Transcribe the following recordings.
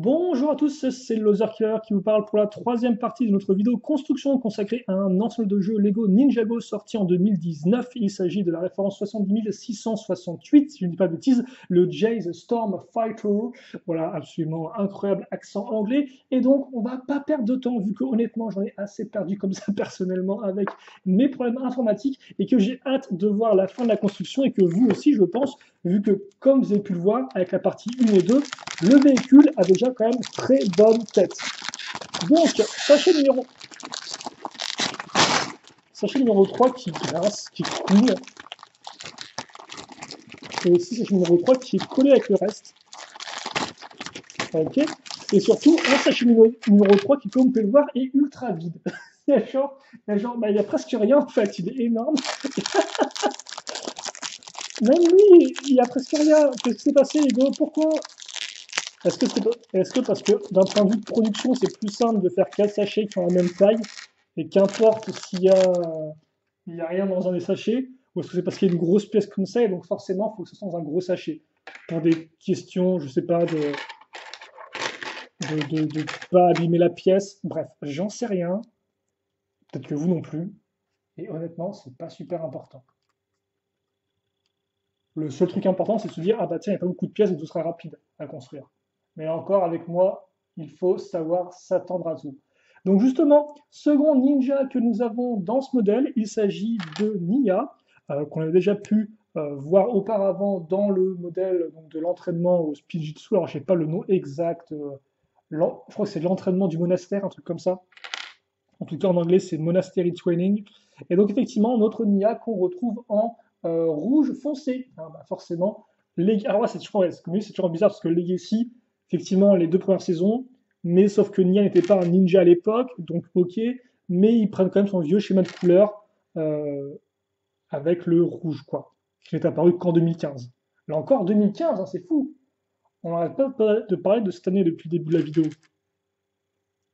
Bonjour à tous, c'est Loserkiller qui vous parle pour la troisième partie de notre vidéo construction consacrée à un ensemble de jeux Lego Ninjago sorti en 2019. Il s'agit de la référence 70668, si je ne dis pas de bêtises, le Jay's Storm Fighter. Voilà, absolument incroyable accent anglais. Et donc, on va pas perdre de temps, vu que honnêtement, j'en ai assez perdu comme ça personnellement avec mes problèmes informatiques et que j'ai hâte de voir la fin de la construction et que vous aussi, je pense, vu que comme vous avez pu le voir avec la partie 1 et 2, le véhicule a déjà quand même très bonne tête. Donc, sachet numéro 3 qui grince, qui coule. Et aussi sachet numéro 3 qui est collé avec le reste. Ok. Et surtout, un sachet numéro 3 qui, comme vous pouvez le voir, est ultra vide. Il y a presque rien en fait, il est énorme. Même lui, il n'y a presque rien. Qu'est-ce qui s'est passé, les gars? Pourquoi? Est-ce que parce que d'un point de vue de production, c'est plus simple de faire 4 sachets qui ont la même taille et qu'importe s'il y a, rien dans un des sachets, ou est-ce que c'est parce qu'il y a une grosse pièce comme ça et donc forcément il faut que ce soit dans un gros sachet pour des questions, je sais pas, de pas abîmer la pièce. Bref, j'en sais rien. Peut-être que vous non plus. Et honnêtement, c'est pas super important. Le seul truc important, c'est de se dire, ah bah tiens, il n'y a pas beaucoup de pièces, donc ce sera rapide à construire. Mais encore, avec moi, il faut savoir s'attendre à tout. Donc justement, second ninja que nous avons dans ce modèle, il s'agit de Nya, qu'on a déjà pu voir auparavant dans le modèle donc, de l'entraînement au speed jitsu. Alors je ne sais pas le nom exact, je crois que c'est l'entraînement du monastère, un truc comme ça. En tout cas en anglais, c'est Monastery Training. Et donc effectivement, notre Nya qu'on retrouve en rouge foncé. Hein, bah forcément, alors là, c'est toujours bizarre parce que Legacy... Effectivement, les deux premières saisons, mais sauf que Nya n'était pas un ninja à l'époque, donc ok, mais ils prennent quand même son vieux schéma de couleur avec le rouge, quoi, qui n'est apparu qu'en 2015. Là encore, 2015, hein, c'est fou. On n'arrête pas de parler de cette année depuis le début de la vidéo.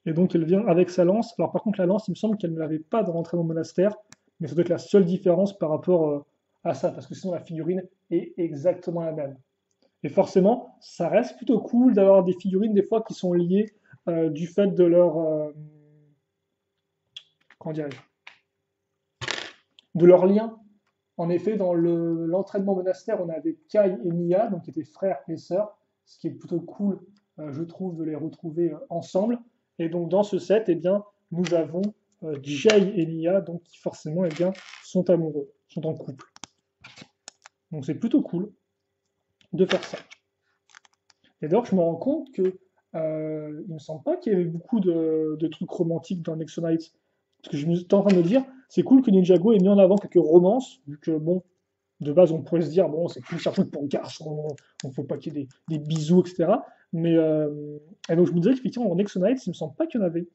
Et donc, elle vient avec sa lance. Alors par contre, la lance, il me semble qu'elle ne l'avait pas dans l'entraînement monastère, mais ça doit être la seule différence par rapport à ça, parce que sinon la figurine est exactement la même. Et forcément, ça reste plutôt cool d'avoir des figurines des fois qui sont liées du fait de leur, comment dirais-je, de leur lien. En effet, dans l'entraînement monastère, on avait Kai et Nya, donc qui étaient frères et sœurs, ce qui est plutôt cool, je trouve, de les retrouver ensemble. Et donc dans ce set, eh bien, nous avons Jay et Nya, donc qui forcément, eh bien, sont amoureux, sont en couple. Donc c'est plutôt cool de faire ça. Et d'ailleurs, je me rends compte que il me semble pas qu'il y avait beaucoup de trucs romantiques dans Nexo Knights. Parce que je me suis en train de me dire, c'est cool que Ninjago ait mis en avant quelques romances, vu que, bon, de base, on pourrait se dire, bon, c'est plus un truc pour garçons, on ne faut pas qu'il y ait des bisous, etc. Mais, et donc, je me disais qu'effectivement, en Nexo Knights, il me semble pas qu'il y en avait.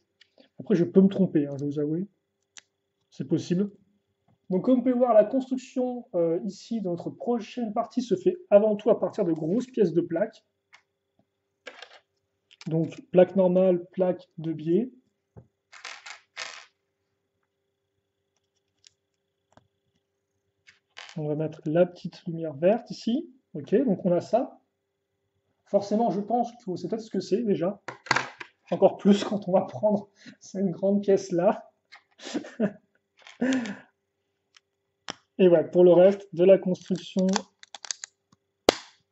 Après, je peux me tromper, hein, je vous avoue. C'est possible. Donc comme vous pouvez voir, la construction ici de notre prochaine partie se fait avant tout à partir de grosses pièces de plaques. Donc plaque normale, plaque de biais. On va mettre la petite lumière verte ici. Ok, donc on a ça. Forcément, je pense que c'est peut-être ce que c'est déjà. Encore plus quand on va prendre cette grande pièce là. Et voilà, pour le reste, de la construction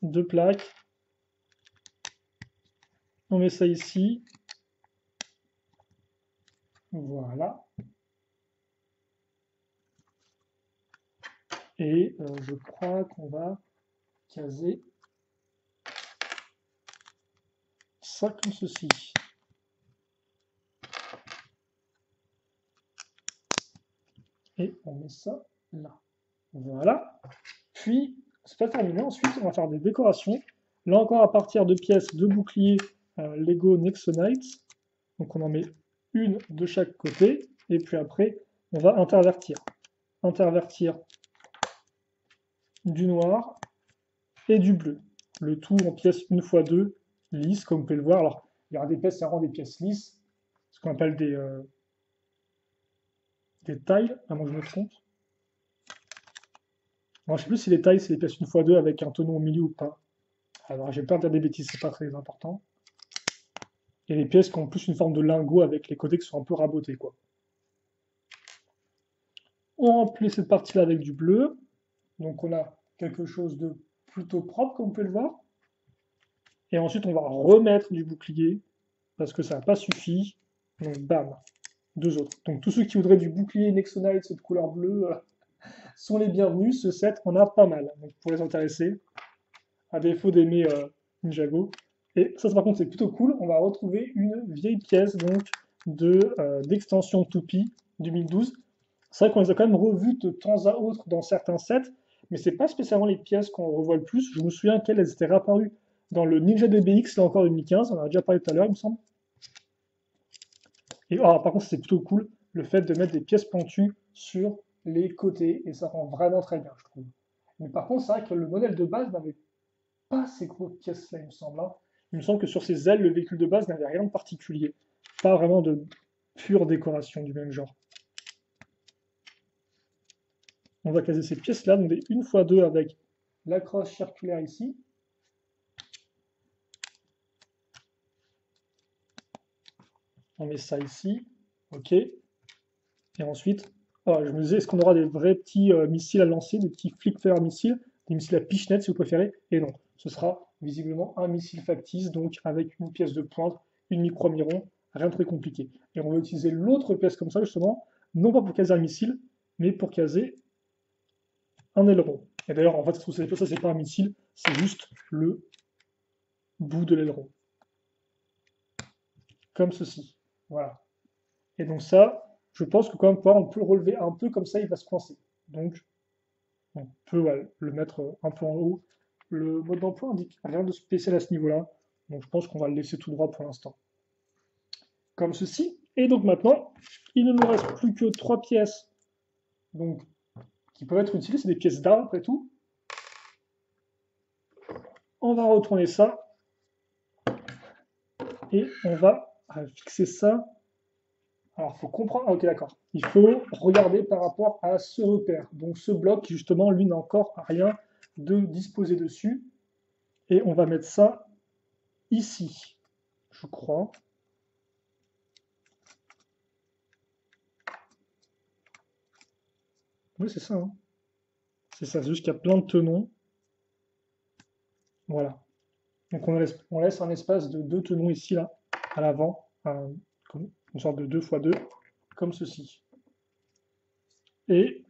de plaques. On met ça ici. Voilà. Et je crois qu'on va caser ça comme ceci. Et on met ça là. Voilà, puis c'est pas terminé, ensuite on va faire des décorations, là encore à partir de pièces de bouclier Lego Nexo Knights, donc on en met une de chaque côté, et puis après on va intervertir du noir et du bleu, le tout en pièces 1x2 lisses, comme vous pouvez le voir. Alors il y aura des pièces, ça rend des pièces lisses, ce qu'on appelle des tiles, à moins que je me trompe. Alors, je ne sais plus si les tailles, c'est les pièces 1x2 avec un tonneau au milieu ou pas. Alors, j'ai peur de dire des bêtises, c'est pas très important. et les pièces qui ont plus une forme de lingot avec les côtés qui sont un peu rabotés, quoi. On remplit cette partie-là avec du bleu. Donc on a quelque chose de plutôt propre, comme vous pouvez le voir. Et ensuite, on va remettre du bouclier, parce que ça n'a pas suffi. Donc bam, deux autres. Donc tous ceux qui voudraient du bouclier Nexo Knights de couleur bleue sont les bienvenus. Ce set, on a pas mal. Donc pour les intéresser, à défaut d'aimer Ninjago. Et ça, par contre, c'est plutôt cool. On va retrouver une vieille pièce donc d'extension Toupie 2012. C'est vrai qu'on les a quand même revues de temps à autre dans certains sets, mais c'est pas spécialement les pièces qu'on revoit le plus. Je me souviens qu'elles étaient réapparues dans le Ninja DBX, là encore 2015, on en a déjà parlé tout à l'heure, il me semble. Et alors, par contre, c'est plutôt cool, le fait de mettre des pièces pentues sur les côtés, et ça rend vraiment très bien, je trouve. Mais par contre, c'est vrai que le modèle de base n'avait pas ces grosses pièces-là, il me semble. Il me semble que sur ses ailes, le véhicule de base n'avait rien de particulier. Pas vraiment de pure décoration du même genre. On va caser ces pièces-là, donc des 1×2 avec la crosse circulaire ici. On met ça ici, ok. Et ensuite, oh, je me disais, est-ce qu'on aura des vrais petits missiles à lancer, des petits flic-fire missiles, des missiles à pichenette si vous préférez? Et non, ce sera visiblement un missile factice, donc avec une pièce de pointe, une micro-miron, rien de très compliqué. Et on va utiliser l'autre pièce comme ça justement, non pas pour caser un missile, mais pour caser un aileron. Et d'ailleurs, en fait, ça c'est pas un missile, c'est juste le bout de l'aileron. Comme ceci. Voilà. Et donc ça, je pense que quand même, on peut le relever un peu comme ça, il va se coincer. Donc, on peut ouais, le mettre un peu en haut. Le mode d'emploi indique rien de spécial à ce niveau-là. Donc je pense qu'on va le laisser tout droit pour l'instant. Comme ceci. Et donc maintenant, il ne nous reste plus que 3 pièces donc, qui peuvent être utiles. C'est des pièces d'armes après tout. On va retourner ça. Et on va fixer ça. Alors, il faut comprendre. Ah, ok, d'accord. Il faut regarder par rapport à ce repère. Donc, ce bloc, justement, lui, n'a encore rien de disposé dessus. Et on va mettre ça ici, je crois. Oui, c'est ça. Hein. C'est ça, c'est juste qu'il y a plein de tenons. Voilà. Donc, on laisse un espace de 2 tenons ici, là, à l'avant, une sorte de 2×2, comme ceci. Et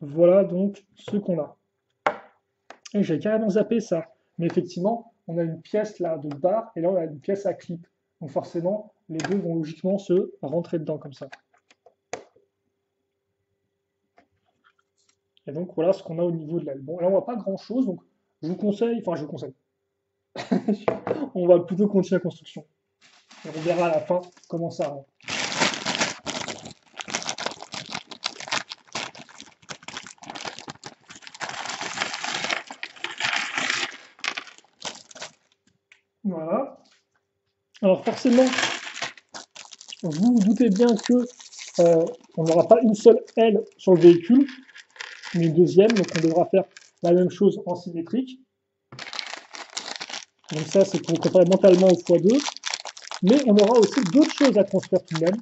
voilà donc ce qu'on a. Et j'ai carrément zappé ça. Mais effectivement, on a une pièce là de barre, et là on a une pièce à clip. Donc forcément, les deux vont logiquement se rentrer dedans, comme ça. Et donc voilà ce qu'on a au niveau de l'album. Là, on voit pas grand-chose, donc je vous conseille, enfin je vous conseille, on va plutôt continuer la construction. Et on verra à la fin comment ça rend. Voilà. Alors forcément, vous vous doutez bien que on n'aura pas une seule aile sur le véhicule, mais une deuxième, donc on devra faire la même chose en symétrique. Donc ça, c'est pour préparer mentalement au x2. Mais on aura aussi d'autres choses à construire tout de même.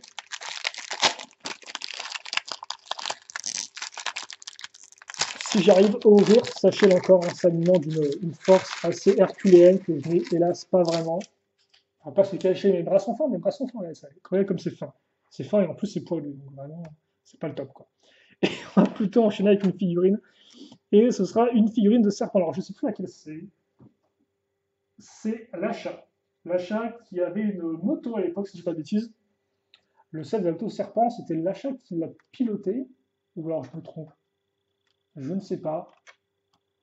Si j'arrive à ouvrir, sachez encore un s'animant d'une force assez herculéenne que je n'ai hélas pas vraiment. Enfin, pas se cacher, mes bras sont fins, là, ça, comme c'est fin. C'est fin et en plus c'est poilu, donc vraiment, c'est pas le top, quoi. Et on va plutôt enchaîner avec une figurine. Et ce sera une figurine de serpent. Alors je sais plus laquelle c'est. C'est l'achat. L'achat qui avait une moto à l'époque, si je ne dis pas de bêtises. Le set de la moto serpent, c'était l'achat qui l'a piloté. Ou alors je me trompe. Je ne sais pas.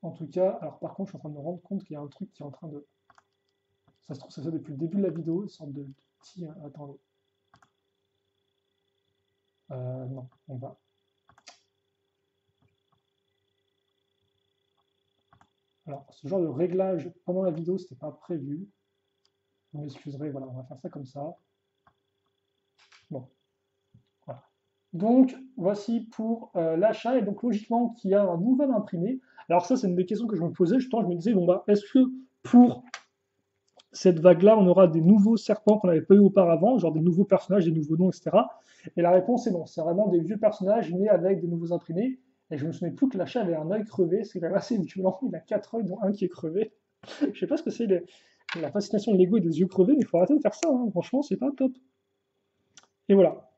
En tout cas, alors par contre, je suis en train de me rendre compte qu'il y a un truc qui est en train de... Ça se trouve, ça fait depuis le début de la vidéo, une sorte de petit... Attendez. Non, on va... Alors, ce genre de réglage pendant la vidéo, c'était pas prévu. Vous m'excuserez, voilà, on va faire ça comme ça. Bon. Voilà. Donc, voici pour l'achat, et donc logiquement, qu'il y a un nouvel imprimé. Alors ça, c'est une des questions que je me posais, je me disais, bon bah, est-ce que pour cette vague-là, on aura des nouveaux serpents qu'on n'avait pas eu auparavant, genre des nouveaux personnages, des nouveaux noms, etc. Et la réponse est non, c'est vraiment des vieux personnages nés avec des nouveaux imprimés. Et je me souviens plus que la chat avait un œil crevé, c'est quand même assez violent, il a 4 œils dont un qui est crevé. Je sais pas ce que c'est la fascination de Lego et des yeux crevés, mais il faut arrêter de faire ça, hein. Franchement c'est pas top. Et voilà.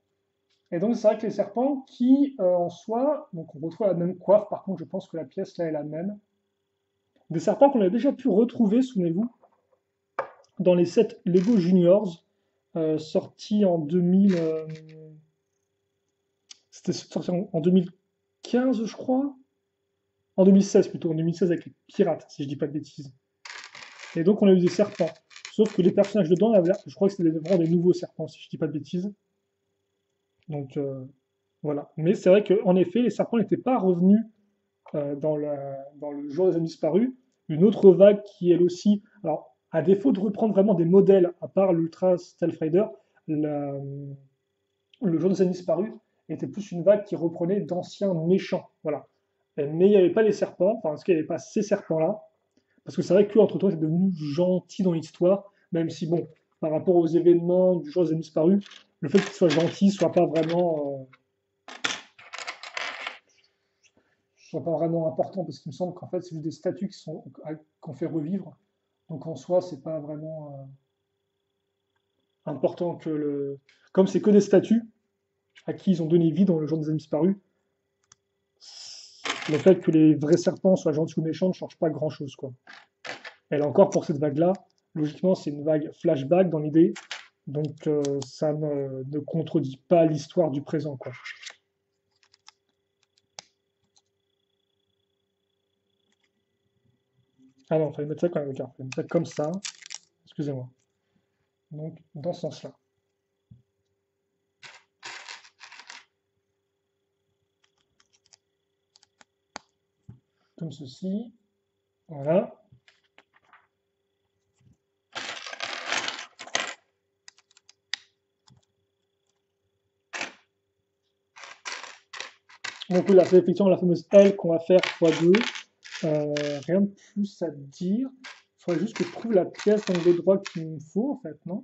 Et donc c'est vrai que les serpents qui en soi, donc on retrouve la même coiffe, par contre je pense que la pièce là est la même. Des serpents qu'on a déjà pu retrouver, souvenez-vous, dans les 7 Lego Juniors, sortis en 2000... C'était sorti en 2015 je crois. En 2016 plutôt, en 2016 avec les pirates, si je dis pas de bêtises. Et donc on a eu des serpents. Sauf que les personnages dedans, je crois que c'était vraiment des nouveaux serpents, si je dis pas de bêtises. Donc voilà. Mais c'est vrai qu'en effet, les serpents n'étaient pas revenus dans le jour des amis disparus. Une autre vague qui, elle aussi... Alors, à défaut de reprendre vraiment des modèles, à part l'Ultra Stealth Rider, le jour des amis disparus était plus une vague qui reprenait d'anciens méchants. Voilà. Mais il n'y avait pas les serpents, enfin en tout cas il n'y avait pas ces serpents-là. Parce que c'est vrai qu'entre-temps, c'est devenu gentil dans l'histoire, même si, bon, par rapport aux événements du jour des amis disparus, le fait qu'il soit gentil soit pas vraiment... soit pas vraiment important, parce qu'il me semble qu'en fait, c'est juste des statues qu'on fait revivre. Donc en soi, c'est pas vraiment important que le... Comme c'est que des statues à qui ils ont donné vie dans le jour des amis disparus, le fait que les vrais serpents soient gentils ou méchants ne change pas grand-chose, quoi. Et là encore, pour cette vague-là, logiquement, c'est une vague flashback dans l'idée, donc ça ne contredit pas l'histoire du présent, quoi. Ah non, il fallait mettre ça quand même, regarde. Il fallait mettre ça comme ça, excusez-moi. Donc, dans ce sens-là. Comme ceci, voilà. Donc là, c'est effectivement la fameuse L qu'on va faire x2. Rien de plus à dire. Il faudrait juste que je trouve la pièce d'angle droit qu'il me faut, en fait, non?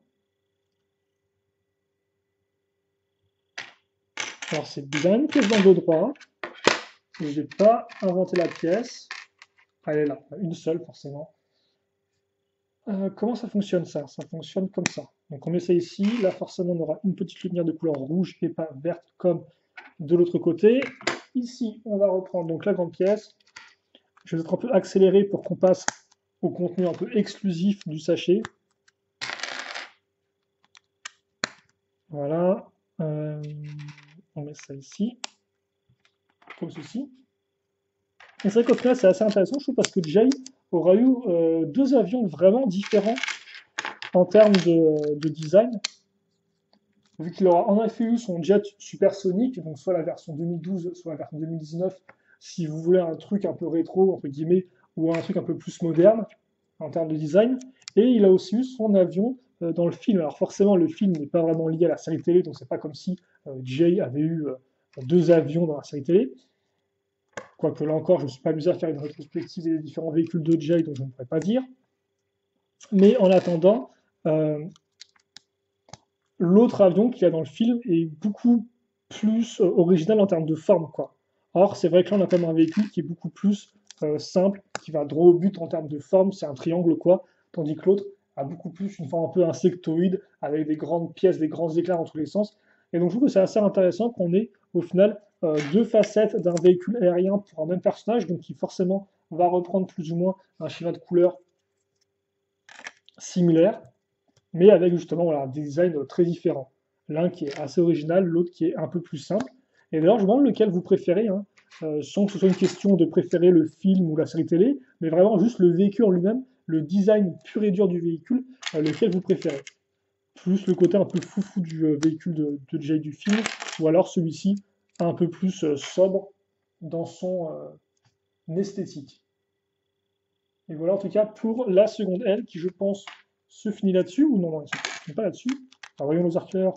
Alors, c'est bien une pièce d'angle droit. Je n'ai pas inventé la pièce. Elle est là, une seule forcément. Comment ça fonctionne ça? Ça fonctionne comme ça. Donc on met ça ici. Là forcément on aura une petite lumière de couleur rouge et pas verte comme de l'autre côté. Ici on va reprendre donc la grande pièce. Je vais être un peu accéléré pour qu'on passe au contenu un peu exclusif du sachet. Voilà. On met ça ici. Comme ceci. Et c'est vrai qu'au final, c'est assez intéressant, je trouve, parce que Jay aura eu deux avions vraiment différents en termes de design. Vu qu'il aura en effet eu son jet supersonique, donc soit la version 2012, soit la version 2019, si vous voulez un truc un peu rétro, entre guillemets, ou un truc un peu plus moderne en termes de design. Et il a aussi eu son avion dans le film. Alors forcément, le film n'est pas vraiment lié à la série télé, donc c'est pas comme si Jay avait eu... deux avions dans la série télé. Quoique là encore, je ne me suis pas amusé à faire une rétrospective des différents véhicules de Jay, donc je ne pourrais pas dire. Mais en attendant, l'autre avion qu'il y a dans le film est beaucoup plus original en termes de forme, quoi. Or, c'est vrai que là, on a quand même un véhicule qui est beaucoup plus simple, qui va droit au but en termes de forme, c'est un triangle, quoi. Tandis que l'autre a beaucoup plus une forme un peu insectoïde, avec des grandes pièces, des grands éclairs dans tous les sens. Et donc je trouve que c'est assez intéressant qu'on ait au final deux facettes d'un véhicule aérien pour un même personnage, donc qui forcément va reprendre plus ou moins un schéma de couleurs similaire, mais avec justement voilà, des designs très différents. L'un qui est assez original, l'autre qui est un peu plus simple. Et d'ailleurs je me demande lequel vous préférez, hein, sans que ce soit une question de préférer le film ou la série télé, mais vraiment juste le véhicule en lui-même, le design pur et dur du véhicule, lequel vous préférez. Plus le côté un peu foufou du véhicule de Jay du film, ou alors celui-ci un peu plus sobre dans son esthétique. Et voilà en tout cas pour la seconde L qui je pense se finit là-dessus, ou non, non, elle se finit pas là-dessus. Alors voyons Loserkiller,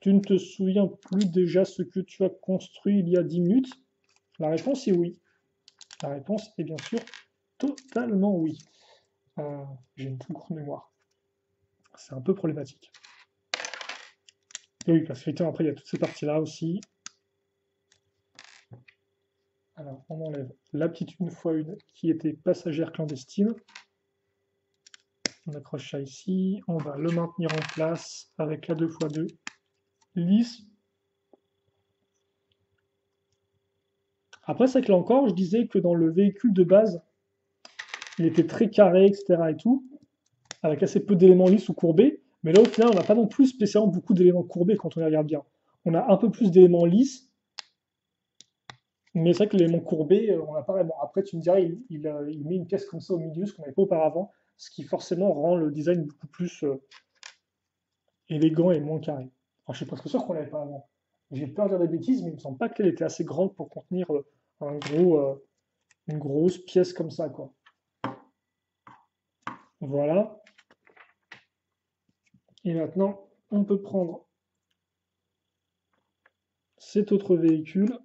tu ne te souviens plus déjà ce que tu as construit il y a 10 minutes? La réponse est oui. La réponse est bien sûr totalement oui. J'ai une toute courte mémoire. c'est un peu problématique. Et oui, parce qu'après, il y a toutes ces parties-là aussi. Alors, on enlève la petite 1x1 qui était passagère clandestine. On accroche ça ici. On va le maintenir en place avec la 2x2 lisse. Après, c'est que là encore, je disais que dans le véhicule de base, il était très carré, etc. et tout, avec assez peu d'éléments lisses ou courbés. Mais là, au final, on n'a pas non plus spécialement beaucoup d'éléments courbés quand on les regarde bien. On a un peu plus d'éléments lisses, mais c'est vrai que l'élément courbé, on n'a pas vraiment. Après, tu me dirais, il met une pièce comme ça au milieu, ce qu'on n'avait pas auparavant, ce qui forcément rend le design beaucoup plus élégant et moins carré. Enfin, je suis presque sûr qu'on l'avait pas avant. J'ai peur de dire des bêtises, mais il me semble pas qu'elle était assez grande pour contenir une grosse pièce comme ça, quoi. Voilà. Et maintenant, on peut prendre cet autre véhicule.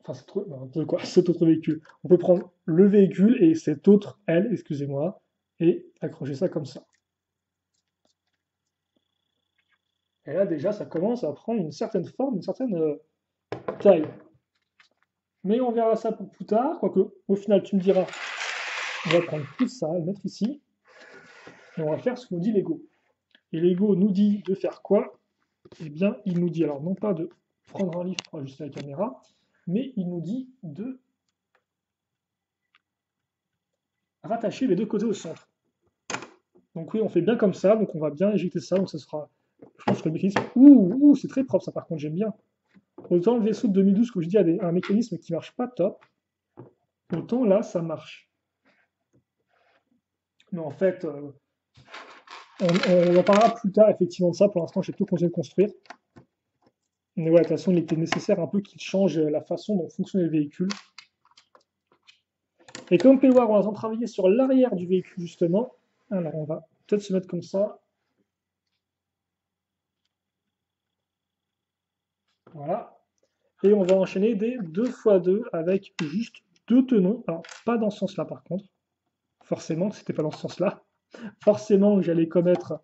Enfin, cet autre véhicule. On peut prendre le véhicule et cette autre aile, excusez-moi, et accrocher ça comme ça. Et là, déjà, ça commence à prendre une certaine forme, une certaine taille. Mais on verra ça pour plus tard. Quoique, au final, tu me diras, on va prendre tout ça, le mettre ici. Et on va faire ce que nous dit Lego. Et Lego nous dit de faire quoi? Eh bien, il nous dit, alors non pas de prendre un livre pour ajuster la caméra, mais il nous dit de rattacher les deux côtés au centre. Donc oui, on fait bien comme ça. Donc on va bien éjecter ça. Donc ça sera... Je pense que le mécanisme... Ouh, c'est très propre ça par contre, j'aime bien. Autant le vaisseau de 2012, comme je dis, a un mécanisme qui marche pas top, autant là, ça marche. Mais en fait, on en parlera plus tard effectivement de ça. Pour l'instant, j'ai plutôt continué de construire. Mais ouais, de toute façon, il était nécessaire un peu qu'il change la façon dont fonctionnait le véhicule. Et comme vous pouvez le voir, on va en travailler sur l'arrière du véhicule justement. Alors on va peut-être se mettre comme ça. Voilà, et on va enchaîner des 2x2 avec juste deux tenons. Alors, pas dans ce sens-là par contre. Forcément, c'était pas dans ce sens-là. Forcément, j'allais commettre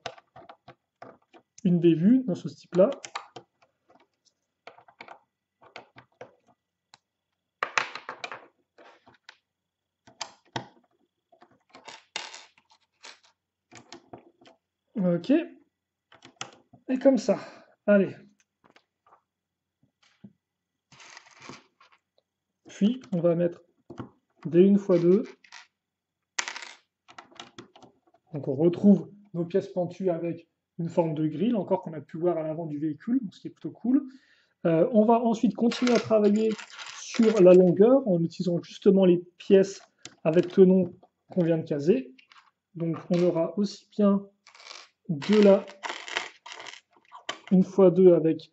une bévue dans ce type-là. Ok. Et comme ça. Allez. Puis on va mettre des 1x2. Donc on retrouve nos pièces pentues avec une forme de grille, encore qu'on a pu voir à l'avant du véhicule, ce qui est plutôt cool. On va ensuite continuer à travailler sur la longueur en utilisant justement les pièces avec tenon qu'on vient de caser. Donc on aura aussi bien de la 1x2 avec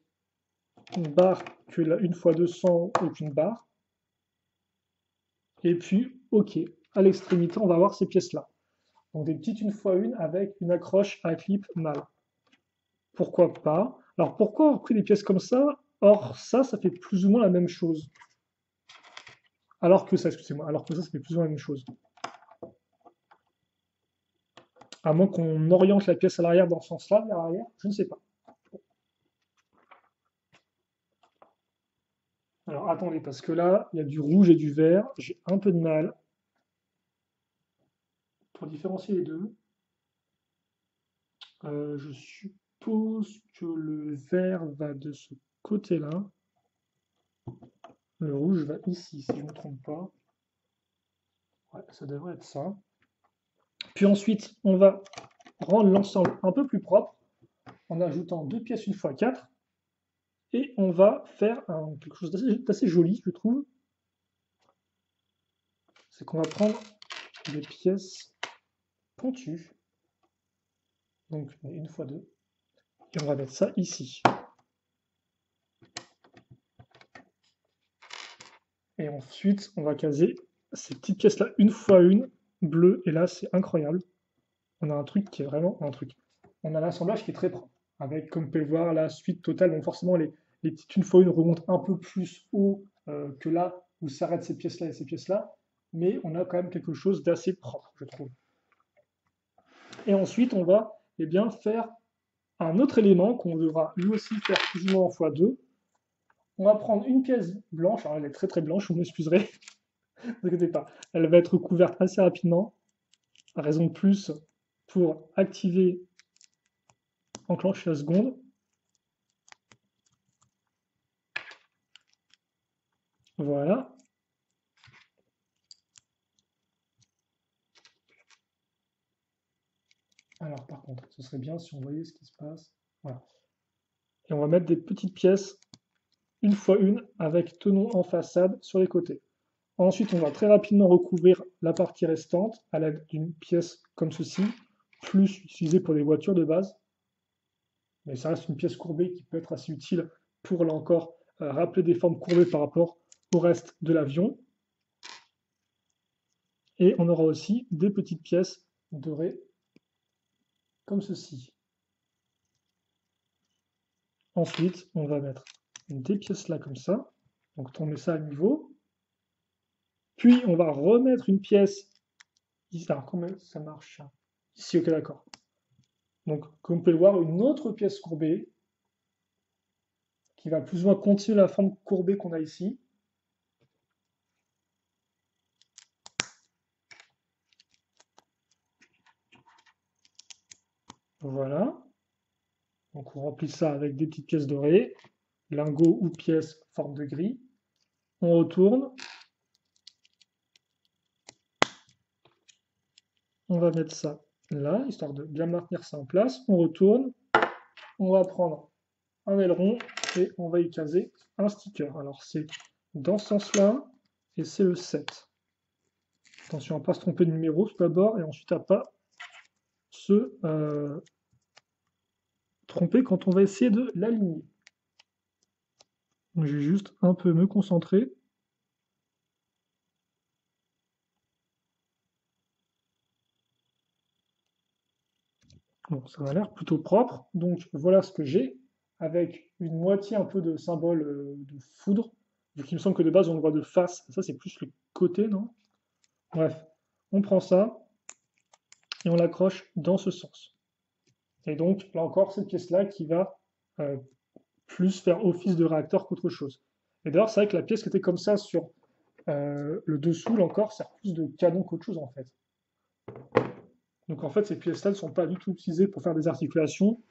une barre que la 1x2 sans aucune barre. Et puis, ok, à l'extrémité, on va avoir ces pièces-là. Donc des petites 1x1 avec une accroche à clip mâle. Pourquoi pas? Alors pourquoi on a pris des pièces comme ça? Or, ça fait plus ou moins la même chose. Alors que ça, excusez-moi, alors que ça fait plus ou moins la même chose. À moins qu'on oriente la pièce à l'arrière dans ce sens-là, vers l'arrière, je ne sais pas. Alors attendez, parce que là, il y a du rouge et du vert, j'ai un peu de mal pour différencier les deux. Je suppose que le vert va de ce côté-là. Le rouge va ici, si je ne me trompe pas. Ouais, ça devrait être ça. Puis ensuite, on va rendre l'ensemble un peu plus propre en ajoutant deux pièces 1x4. Et on va faire quelque chose d'assez joli, je trouve. C'est qu'on va prendre des pièces pentues. Donc 1x2. Et on va mettre ça ici. Et ensuite, on va caser ces petites pièces-là 1x1 bleues. Et là, c'est incroyable. On a un truc qui est vraiment un truc. On a l'assemblage qui est très propre. Avec, comme vous pouvez le voir, la suite totale. Donc forcément, les petites 1x1 remontent un peu plus haut que là où s'arrêtent ces pièces-là et ces pièces-là. Mais on a quand même quelque chose d'assez propre, je trouve. Et ensuite, on va eh bien, faire un autre élément qu'on devra lui aussi faire plus ou moins en x2. On va prendre une pièce blanche. Alors, elle est très blanche, vous m'excuserez. Ne vous inquiétez pas. Elle va être couverte assez rapidement. Raison de plus pour activer enclenche la seconde. Voilà. Alors par contre, ce serait bien si on voyait ce qui se passe. Voilà. Et on va mettre des petites pièces, une fois une, avec tenon en façade sur les côtés. Ensuite, on va très rapidement recouvrir la partie restante à l'aide d'une pièce comme ceci, plus utilisée pour les voitures de base. Mais ça reste une pièce courbée qui peut être assez utile pour, là encore, rappeler des formes courbées par rapport au reste de l'avion. Et on aura aussi des petites pièces dorées comme ceci. Ensuite, on va mettre des pièces là comme ça. Donc on met ça à niveau. Puis on va remettre une pièce. Alors comment ça marche? Ici, ok, d'accord. Donc comme vous pouvez le voir, une autre pièce courbée qui va plus ou moins continuer la forme courbée qu'on a ici. Voilà. Donc on remplit ça avec des petites pièces dorées, lingots ou pièces forme de gris. On retourne. On va mettre ça là, histoire de bien maintenir ça en place. On retourne. On va prendre un aileron et on va y caser un sticker. Alors c'est dans ce sens-là et c'est le 7. Attention à ne pas se tromper de numéro tout d'abord et ensuite à pas se tromper quand on va essayer de l'aligner. Je vais juste un peu me concentrer. Bon, ça a l'air plutôt propre. Donc voilà ce que j'ai, avec une moitié un peu de symbole de foudre, vu qu'il me semble que de base on le voit de face. Ça c'est plus le côté, non? Bref, on prend ça et on l'accroche dans ce sens. Et donc là encore cette pièce-là qui va plus faire office de réacteur qu'autre chose. Et d'ailleurs c'est vrai que la pièce qui était comme ça sur le dessous, là encore, sert plus de canon qu'autre chose en fait. Donc en fait, ces pièces-là ne sont pas du tout utilisées pour faire des articulations,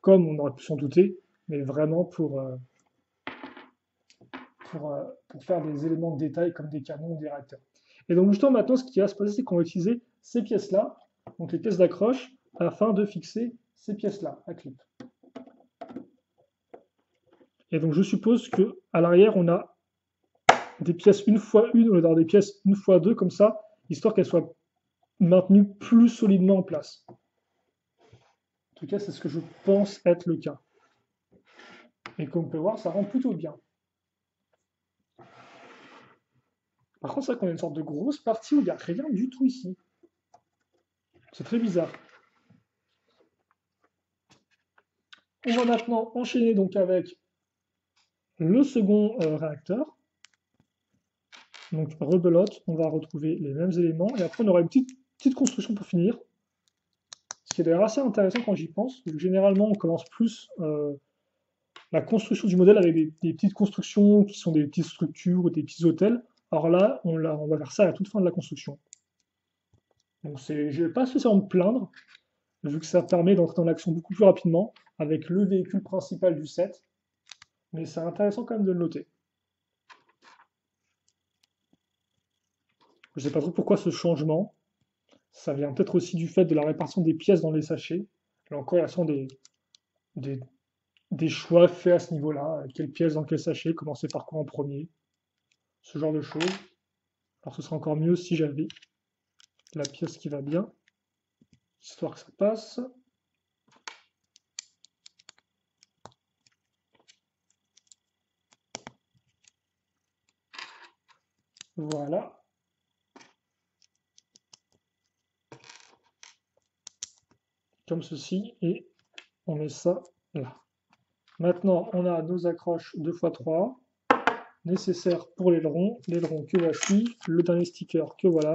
comme on aurait pu s'en douter, mais vraiment pour faire des éléments de détail comme des canons ou des réacteurs. Et donc justement maintenant, ce qui va se passer, c'est qu'on va utiliser ces pièces-là, donc les pièces d'accroche, afin de fixer ces pièces-là à clip. Et donc je suppose qu'à l'arrière, on a des pièces une fois une, ou alors des pièces une fois deux, comme ça, histoire qu'elles soient maintenu plus solidement en place. En tout cas, c'est ce que je pense être le cas. Et comme on peut voir, ça rend plutôt bien. Par contre, c'est vrai qu'on a une sorte de grosse partie où il n'y a rien du tout ici. C'est très bizarre. On va maintenant enchaîner donc avec le second réacteur. Donc rebelote, on va retrouver les mêmes éléments. Et après, on aura une petite construction pour finir. Ce qui est d'ailleurs assez intéressant quand j'y pense. Généralement, on commence plus la construction du modèle avec des petites constructions qui sont des petites structures ou des petits hôtels. Alors là, on va faire ça à la toute fin de la construction. Donc je ne vais pas spécialement me plaindre, vu que ça permet d'entrer dans l'action beaucoup plus rapidement avec le véhicule principal du set. Mais c'est intéressant quand même de le noter. Je ne sais pas trop pourquoi ce changement. Ça vient peut-être aussi du fait de la répartition des pièces dans les sachets. Là encore, il y a souvent des choix faits à ce niveau-là. Quelle pièce dans quel sachet, commencer par quoi en premier. Ce genre de choses. Alors ce serait encore mieux si j'avais la pièce qui va bien. Histoire que ça passe. Voilà. Comme ceci, et on met ça là. Maintenant, on a nos accroches 2x3 nécessaires pour l'aileron, l'aileron que voici, le dernier sticker que voilà,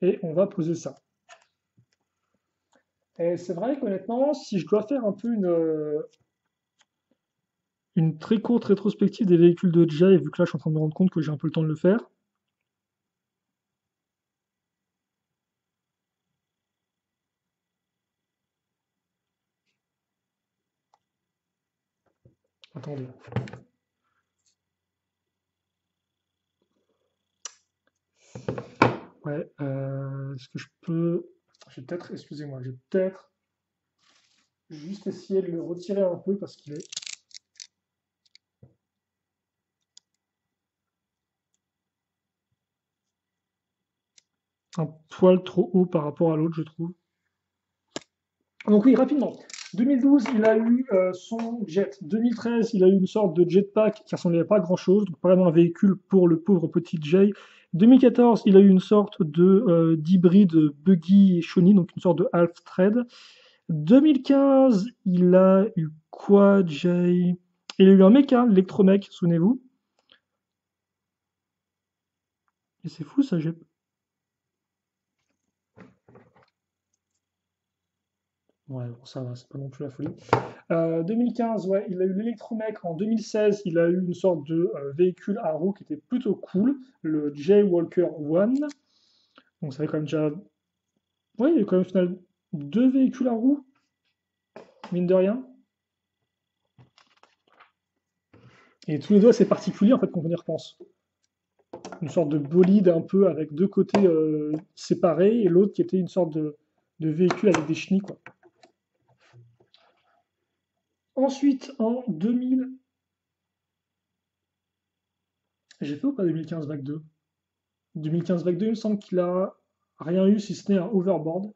et on va poser ça. Et c'est vrai qu'honnêtement, si je dois faire un peu une très courte rétrospective des véhicules de Jay, vu que là je suis en train de me rendre compte que j'ai un peu le temps de le faire. Attendez. Ouais, est-ce que je peux... J'ai peut-être, excusez-moi, j'ai peut-être juste essayé de le retirer un peu parce qu'il est... un poil trop haut par rapport à l'autre, je trouve. Donc oui, rapidement. 2012, il a eu son jet. 2013, il a eu une sorte de jetpack qui ressemblait à pas grand-chose, donc pas vraiment un véhicule pour le pauvre petit Jay. 2014, il a eu une sorte d'hybride buggy et shiny, donc une sorte de half-thread. 2015, il a eu quoi, Jay? Il a eu un mecha, l'électromech, souvenez-vous. Et c'est fou, ça, j'ai... Ouais, bon, ça va, c'est pas non plus la folie. 2015, ouais, il a eu l'électromech. En 2016, il a eu une sorte de véhicule à roues qui était plutôt cool, le Jaywalker One. Donc ça fait quand même déjà... Ouais, il y a eu quand même au final 2 véhicules à roues, mine de rien. Et tous les deux assez particuliers, en fait, quand on y repense. Une sorte de bolide un peu avec 2 côtés séparés, et l'autre qui était une sorte de véhicule avec des chenilles, quoi. Ensuite, en 2000... J'ai fait ou pas 2015 vague 2 ? 2015 vague 2, il me semble qu'il a rien eu si ce n'est un overboard.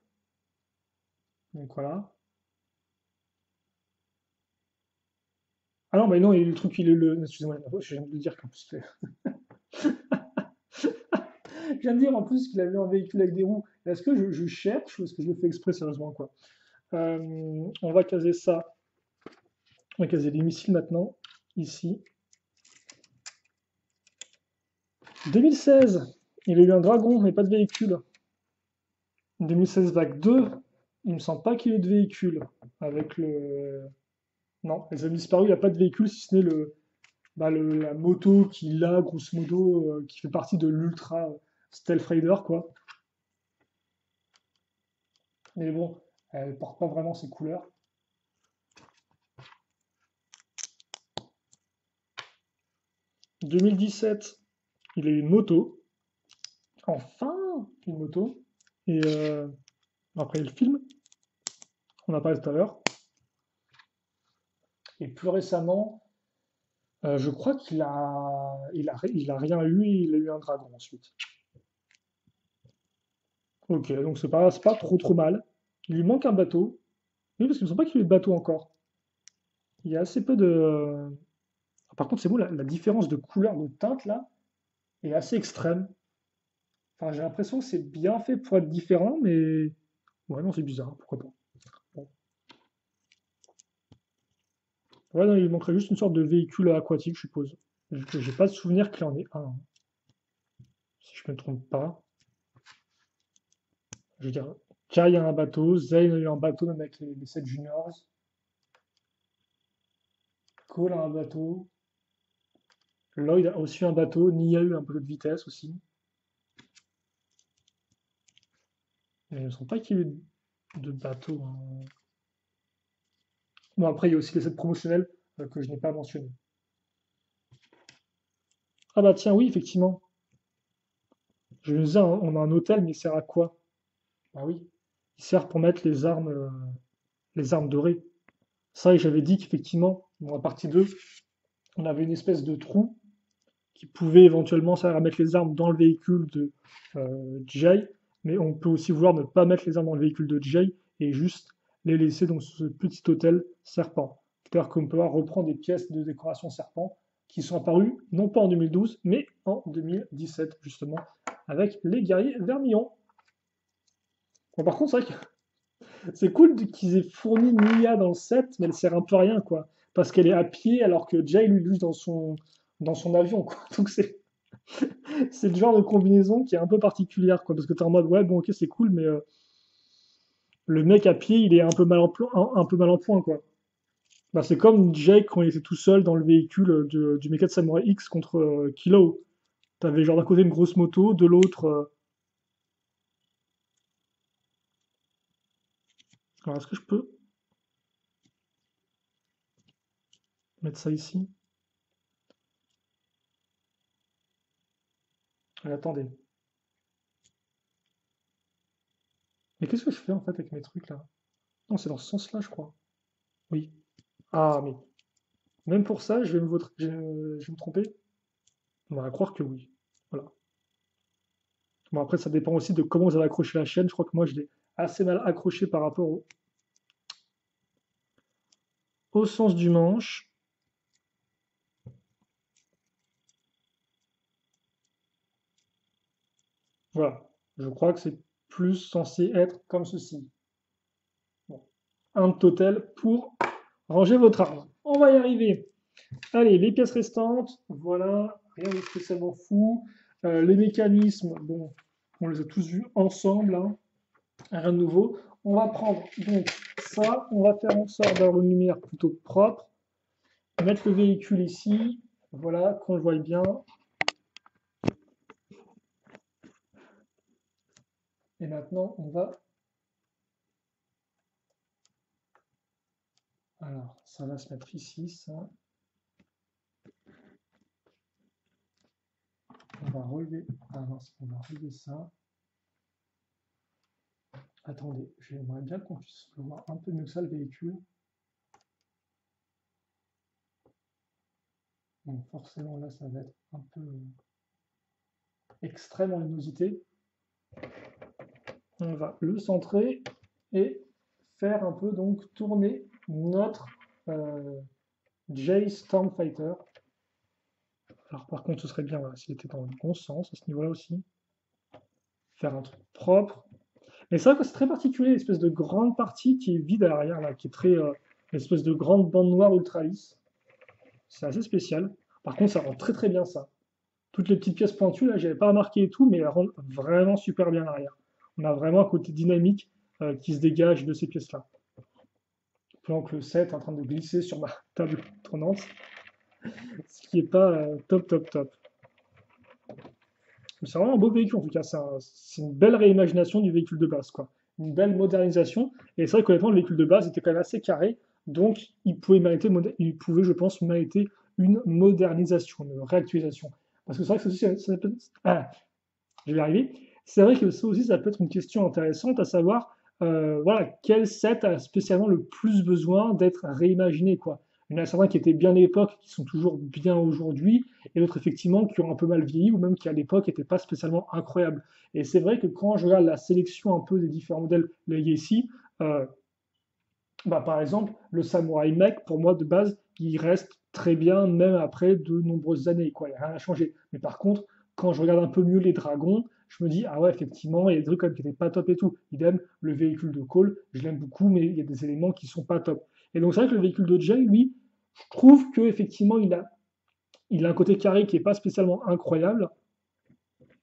Donc voilà. Ah non, bah non, il y a eu le truc, il est le... Excusez-moi, je viens de dire qu'en plus... Je viens de dire en plus qu'il avait un véhicule avec des roues. Est-ce que je cherche ou est-ce que je le fais exprès, sérieusement, quoi ? On va caser ça. On va caser les missiles maintenant, ici. 2016, il a eu un dragon, mais pas de véhicule. 2016 vague 2, il ne me semble pas qu'il y ait de véhicule. Avec le... Non, elles ont disparu, il n'y a pas de véhicule, si ce n'est la moto qu'il a, grosso modo, qui fait partie de l'Ultra Stealth Raider, quoi. Mais bon, elle ne porte pas vraiment ses couleurs. En 2017, il a eu une moto. Enfin, une moto. Et après, le film. On en a parlé tout à l'heure. Et plus récemment, je crois qu'il a, il a rien eu. Il a eu un dragon ensuite. Ok, donc c'est pas trop mal. Il lui manque un bateau. Oui, parce qu'il ne me semble pas qu'il ait de bateau encore. Il y a assez peu de... Par contre, c'est beau, la différence de couleur, de teinte, là, est assez extrême. Enfin, j'ai l'impression que c'est bien fait pour être différent, mais... Ouais, non, c'est bizarre, pourquoi pas. Bon. Ouais, non, il manquerait juste une sorte de véhicule aquatique, je suppose. J'ai pas de souvenir qu'il en ait un. Si je me trompe pas. Je veux dire, Kai a un bateau, Zayn a eu un bateau, même avec les 7 juniors. Cole a un bateau. Lloyd a aussi un bateau, Nya a eu un peu de vitesse aussi. Mais il ne semble pas qu'il y ait eu de bateau. Hein. Bon, après, il y a aussi les sets promotionnels que je n'ai pas mentionnés. Ah bah tiens, oui, effectivement. Je me disais, on a un hôtel, mais il sert à quoi? Bah oui, il sert pour mettre les armes dorées. Ça, j'avais dit qu'effectivement, dans la partie 2, on avait une espèce de trou qui pouvait éventuellement servir à mettre les armes dans le véhicule de Jay, mais on peut aussi vouloir ne pas mettre les armes dans le véhicule de Jay et juste les laisser dans ce petit hôtel serpent. C'est-à-dire qu'on peut reprendre des pièces de décoration serpent qui sont apparues non pas en 2012, mais en 2017, justement, avec les guerriers Vermillon. Bon, par contre, c'est vrai que c'est cool qu'ils aient fourni Nya dans le set, mais elle sert un peu à rien, quoi. Parce qu'elle est à pied alors que Jay lui luge dans son avion, quoi. Donc c'est le genre de combinaison qui est un peu particulière, quoi. Parce que t'es en mode ouais bon ok c'est cool mais le mec à pied, il est un peu mal en point, quoi. Bah, c'est comme Jake quand il était tout seul dans le véhicule du Mecha de Samurai X contre Kilo. T'avais genre d'un côté une grosse moto, de l'autre... Alors, est-ce que je peux mettre ça ici? Allez, attendez. Mais qu'est-ce que je fais en fait avec mes trucs là? Non, c'est dans ce sens-là, je crois. Oui. Ah, mais même pour ça, je vais me tromper. On va croire que oui. Voilà. Bon, après, ça dépend aussi de comment vous allez accrocher la chaîne. Je crois que moi, je l'ai assez mal accroché par rapport au sens du manche. Voilà. Je crois que c'est plus censé être comme ceci. Bon. Un total pour ranger votre arme. On va y arriver. Allez, les pièces restantes. Voilà. Rien de spécialement fou. Les mécanismes, bon, on les a tous vus ensemble. Hein. Rien de nouveau. On va prendre donc ça. On va faire en sorte d'avoir une lumière plutôt propre. Mettre le véhicule ici. Voilà, qu'on le voie bien. Et maintenant, on va... Alors, ça va se mettre ici, ça. On va relever... Ah non, on va relever ça. Attendez, j'aimerais bien qu'on puisse le voir un peu mieux que ça, le véhicule. Donc forcément, là, ça va être un peu extrême en luminosité. On va le centrer et faire un peu donc tourner notre Jay's Storm Fighter. Alors par contre ce serait bien voilà, s'il était dans le bon sens à ce niveau là aussi. Faire un truc propre. Mais c'est vrai que c'est très particulier, l'espèce de grande partie qui est vide à l'arrière là, qui est très espèce de grande bande noire ultra lisse. C'est assez spécial. Par contre ça rend très très bien ça. Toutes les petites pièces pointues là, j'avais pas remarqué et tout, mais elles rendent vraiment super bien à l'arrière. On a vraiment un côté dynamique qui se dégage de ces pièces-là. Pendant que le 7 est en train de glisser sur ma table tournante, ce qui n'est pas top. C'est vraiment un beau véhicule, en tout cas. C'est une belle réimagination du véhicule de base, quoi. Une belle modernisation. Et c'est vrai que, honnêtement, le véhicule de base était quand même assez carré, donc il pouvait, je pense, mériter une modernisation, une réactualisation. Parce que c'est vrai que ça peut... Ah, je vais y arriver. C'est vrai que ça aussi, ça peut être une question intéressante, à savoir, voilà, quel set a spécialement le plus besoin d'être réimaginé, quoi. Il y en a certains qui étaient bien à l'époque, qui sont toujours bien aujourd'hui, et d'autres, effectivement, qui ont un peu mal vieilli, ou même qui, à l'époque, n'étaient pas spécialement incroyables. Et c'est vrai que quand je regarde la sélection un peu des différents modèles Legacy, par exemple, le Samurai Mech, pour moi, de base, il reste très bien, même après de nombreuses années, quoi. Il n'y a rien à changer. Mais par contre, quand je regarde un peu mieux les dragons, je me dis, ah ouais, effectivement, il y a des trucs quand même qui n'étaient pas top et tout. Idem, le véhicule de Cole, je l'aime beaucoup, mais il y a des éléments qui ne sont pas top. Et donc, c'est vrai que le véhicule de Jay, lui, je trouve qu'effectivement, il a un côté carré qui n'est pas spécialement incroyable.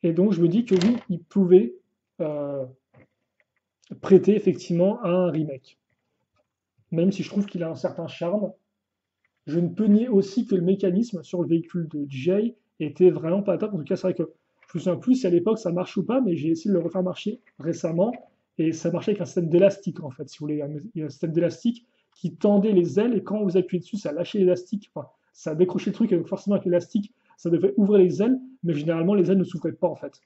Et donc, je me dis que oui, il pouvait prêter effectivement à un remake. Même si je trouve qu'il a un certain charme, je ne peux nier aussi que le mécanisme sur le véhicule de Jay était vraiment pas top. En tout cas, c'est vrai que je me souviens plus si à l'époque ça marche ou pas, mais j'ai essayé de le refaire marcher récemment, et ça marchait avec un système d'élastique en fait, si vous voulez, un système d'élastique qui tendait les ailes, et quand vous appuyez dessus, ça lâchait l'élastique, enfin, ça décrochait le truc, et donc forcément avec l'élastique, ça devait ouvrir les ailes, mais généralement les ailes ne s'ouvraient pas en fait.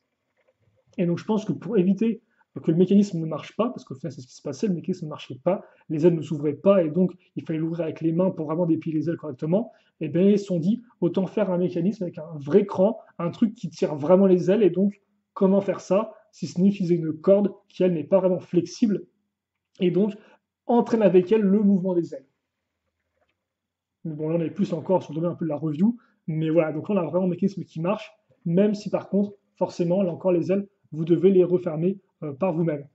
Et donc je pense que pour éviter que le mécanisme ne marche pas, parce qu'au final c'est ce qui se passait, le mécanisme ne marchait pas, les ailes ne s'ouvraient pas, et donc il fallait l'ouvrir avec les mains pour vraiment déplier les ailes correctement, et bien ils se sont dit, autant faire un mécanisme avec un vrai cran, un truc qui tire vraiment les ailes, et donc comment faire ça, si ce n'est utiliser une corde qui elle n'est pas vraiment flexible, et donc entraîne avec elle le mouvement des ailes. Mais bon là on est plus encore sur le domaine un peu de la review, mais voilà, donc là on a vraiment un mécanisme qui marche, même si par contre, forcément, là encore les ailes, vous devez les refermer par vous-même.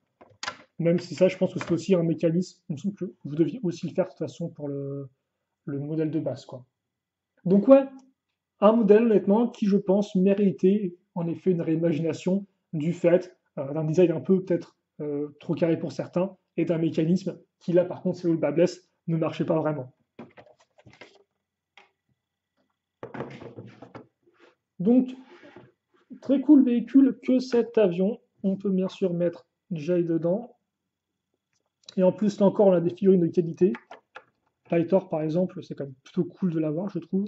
Même si ça, je pense que c'est aussi un mécanisme que vous deviez aussi le faire de toute façon pour le modèle de base, quoi. Donc ouais, un modèle honnêtement qui, je pense, méritait en effet une réimagination du fait d'un design un peu peut-être trop carré pour certains et d'un mécanisme qui, là, par contre, c'est où le bas blesse, ne marchait pas vraiment. Donc, très cool véhicule que cet avion. On peut bien sûr mettre Jay dedans. Et en plus, là encore, on a des figurines de qualité. Pythor, par exemple, c'est quand même plutôt cool de l'avoir, je trouve.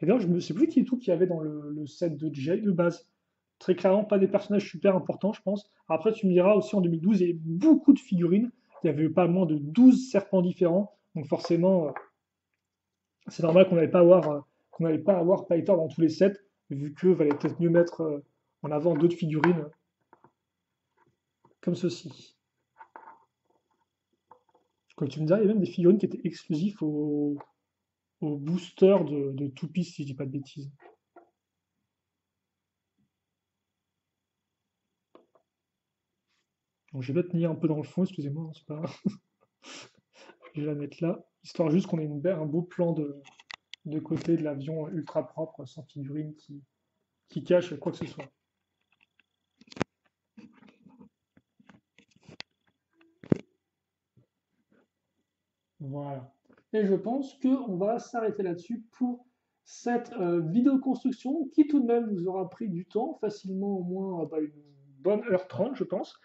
Et d'ailleurs, je ne sais plus qui est tout qu'il y avait dans le set de Jay de base. Très clairement, pas des personnages super importants, je pense. Après, tu me diras aussi, en 2012, il y avait beaucoup de figurines. Il y avait pas moins de 12 serpents différents. Donc forcément, c'est normal qu'on n'allait pas avoir Pythor dans tous les sets, vu qu'il valait peut-être mieux mettre en avant d'autres figurines, comme ceci. Comme tu me disais, il y avait même des figurines qui étaient exclusives au booster de Two Piece, si je dis pas de bêtises. Donc je vais peut-être nier un peu dans le fond, excusez-moi, c'est pas grave. Je vais la mettre là, histoire juste qu'on ait un beau plan de côté de l'avion ultra propre, sans figurine qui cache quoi que ce soit. Voilà. Et je pense qu'on va s'arrêter là-dessus pour cette vidéo construction qui tout de même nous aura pris du temps, facilement au moins une bonne heure 30, je pense.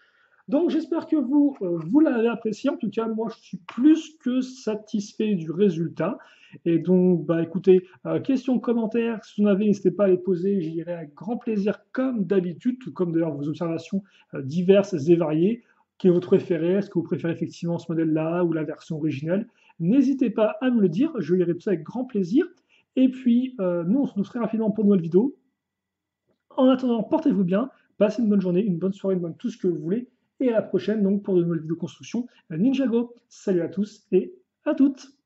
Donc j'espère que vous l'avez apprécié. En tout cas, moi, je suis plus que satisfait du résultat. Et donc, écoutez, questions, commentaires, si vous en avez, n'hésitez pas à les poser. J'y irai avec grand plaisir, comme d'habitude, tout comme d'ailleurs vos observations diverses et variées. Quel est votre préféré? Est-ce que vous préférez effectivement ce modèle-là ou la version originelle? N'hésitez pas à me le dire, je lirai tout ça avec grand plaisir. Et puis, nous, on se retrouve très rapidement pour une nouvelle vidéo. En attendant, portez-vous bien, passez une bonne journée, une bonne soirée, tout ce que vous voulez. Et à la prochaine donc pour de nouvelles vidéos construction Ninjago. Salut à tous et à toutes!